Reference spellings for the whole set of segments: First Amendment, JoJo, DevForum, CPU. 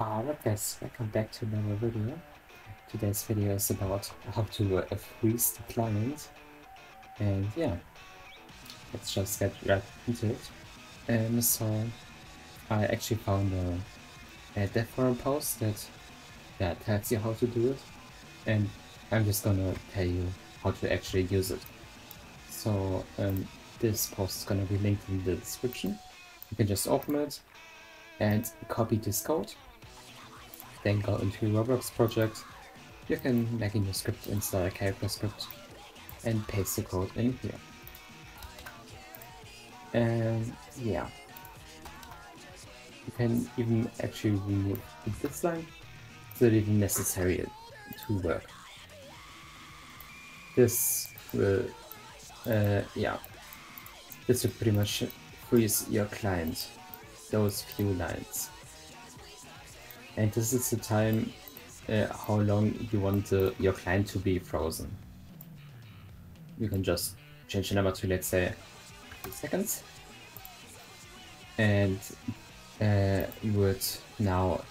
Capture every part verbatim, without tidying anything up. Uh, what guys, welcome back to another video. Today's video is about how to uh, freeze the client. And yeah, let's just get right into it. Um, so, I actually found a, a dev forum post that, that tells you how to do it. And I'm just gonna tell you how to actually use it. So, um, this post is gonna be linked in the description. You can just open it and copy this code. Then go into your Roblox project. You can make a new script, install a character script, and paste the code in here. And yeah, you can even actually remove this line so that it's necessary to work. This will, uh, yeah, this will pretty much freeze your client. Those few lines. And this is the time uh, how long you want the, your client to be frozen. You can just change the number to, let's say, two seconds. And uh, you would now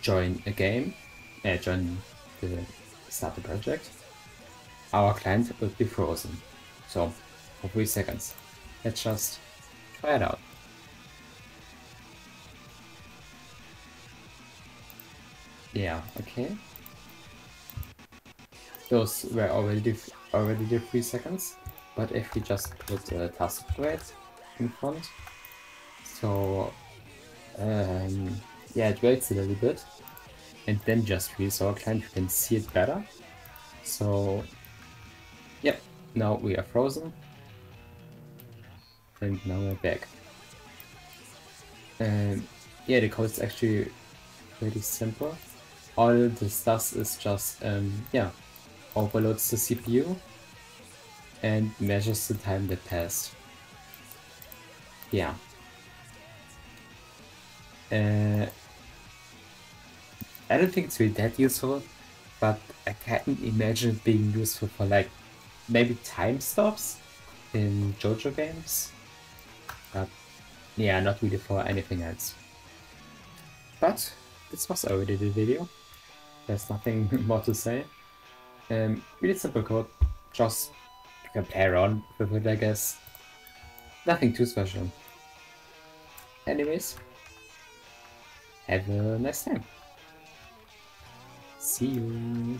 join a game, uh, join the start the project. Our client will be frozen. So, for three seconds. Let's just try it out. Yeah, okay. Those were already already the three seconds, but if we just put the task grade in front, so um, yeah, it waits a little bit, and then just freeze our client. You can see it better. So yeah, now we are frozen, and now we're back. Um, yeah, the code is actually pretty simple. All this does is just, um, yeah, overloads the C P U and measures the time that passed. Yeah. Uh, I don't think it's really that useful, but I can't imagine it being useful for like, maybe time stops in JoJo games. But yeah, not really for anything else. But this was already the video. There's nothing more to say. Um, really simple code, just compare on with it, I guess. Nothing too special. Anyways, have a nice time. See you.